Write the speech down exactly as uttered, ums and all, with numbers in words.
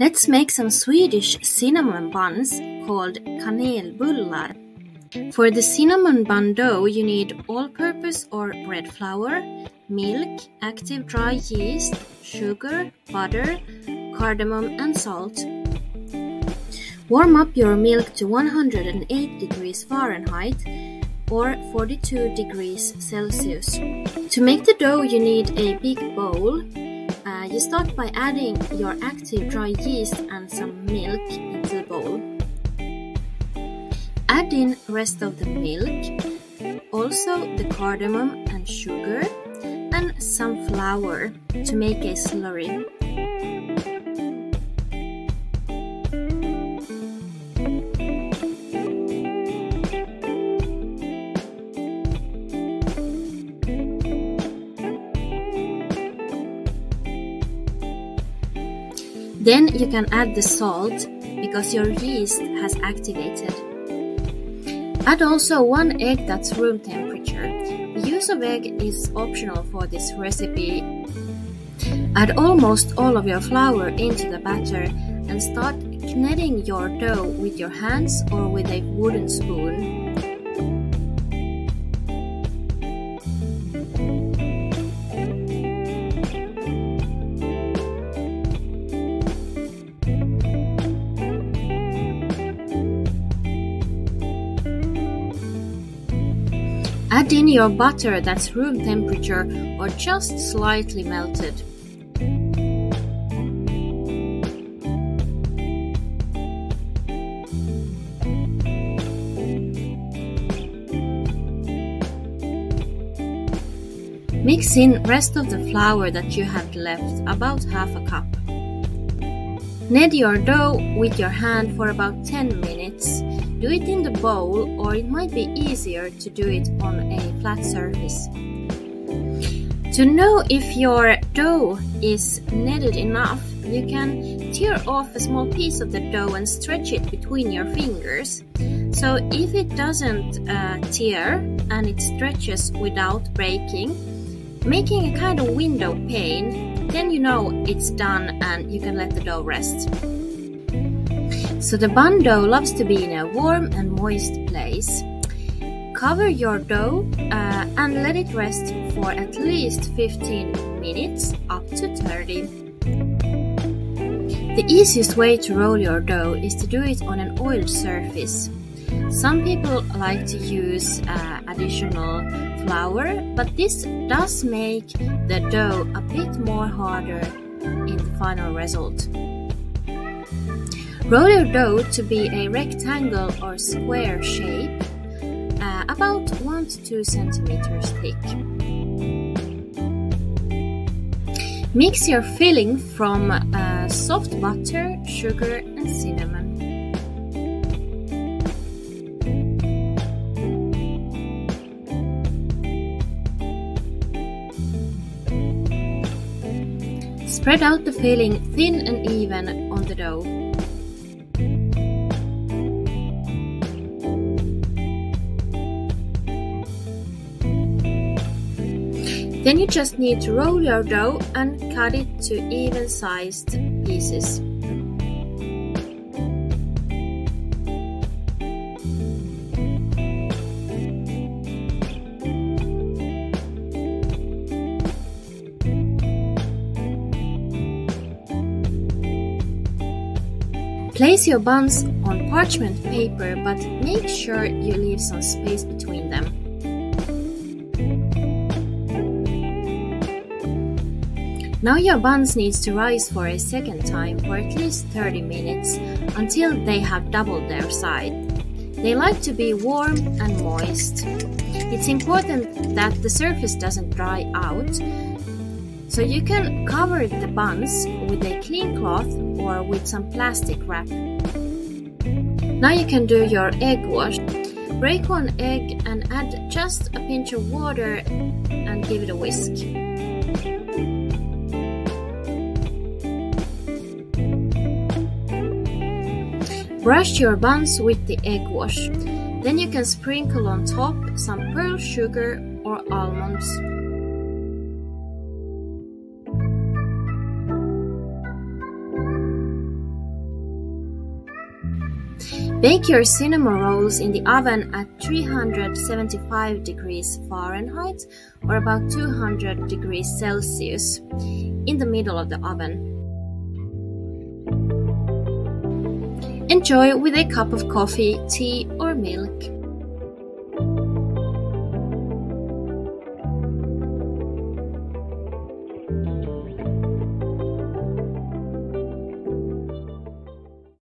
Let's make some Swedish cinnamon buns called kanelbullar. For the cinnamon bun dough you need all-purpose or bread flour, milk, active dry yeast, sugar, butter, cardamom and salt. Warm up your milk to one hundred eight degrees Fahrenheit or forty-two degrees Celsius. To make the dough you need a big bowl. Uh, you start by adding your active dry yeast and some milk into the bowl. Add in rest of the milk, also the cardamom and sugar, and some flour to make a slurry. Then you can add the salt, because your yeast has activated. Add also one egg that's room temperature. The use of egg is optional for this recipe. Add almost all of your flour into the batter and start kneading your dough with your hands or with a wooden spoon. Add in your butter that's room temperature or just slightly melted. Mix in rest of the flour that you have left, about half a cup. Knead your dough with your hand for about ten minutes. Do it in the bowl, or it might be easier to do it on a flat surface. To know if your dough is kneaded enough, you can tear off a small piece of the dough and stretch it between your fingers. So if it doesn't uh, tear and it stretches without breaking, making a kind of window pane, then you know it's done and you can let the dough rest. So the bun dough loves to be in a warm and moist place. Cover your dough uh, and let it rest for at least fifteen minutes, up to thirty. The easiest way to roll your dough is to do it on an oiled surface. Some people like to use uh, additional flour, but this does make the dough a bit more harder in the final result. Roll your dough to be a rectangle or square shape, uh, about one to two centimeters thick. Mix your filling from uh, soft butter, sugar and cinnamon. Spread out the filling thin and even on the dough. Then you just need to roll your dough and cut it to even-sized pieces. Place your buns on parchment paper, but make sure you leave some space between them. Now your buns needs to rise for a second time for at least thirty minutes until they have doubled their size. They like to be warm and moist. It's important that the surface doesn't dry out, so you can cover the buns with a clean cloth or with some plastic wrap. Now you can do your egg wash. Break one egg and add just a pinch of water and give it a whisk. Brush your buns with the egg wash. Then you can sprinkle on top some pearl sugar or almonds. Bake your cinnamon rolls in the oven at three hundred seventy-five degrees Fahrenheit or about two hundred degrees Celsius in the middle of the oven. Enjoy with a cup of coffee, tea or milk.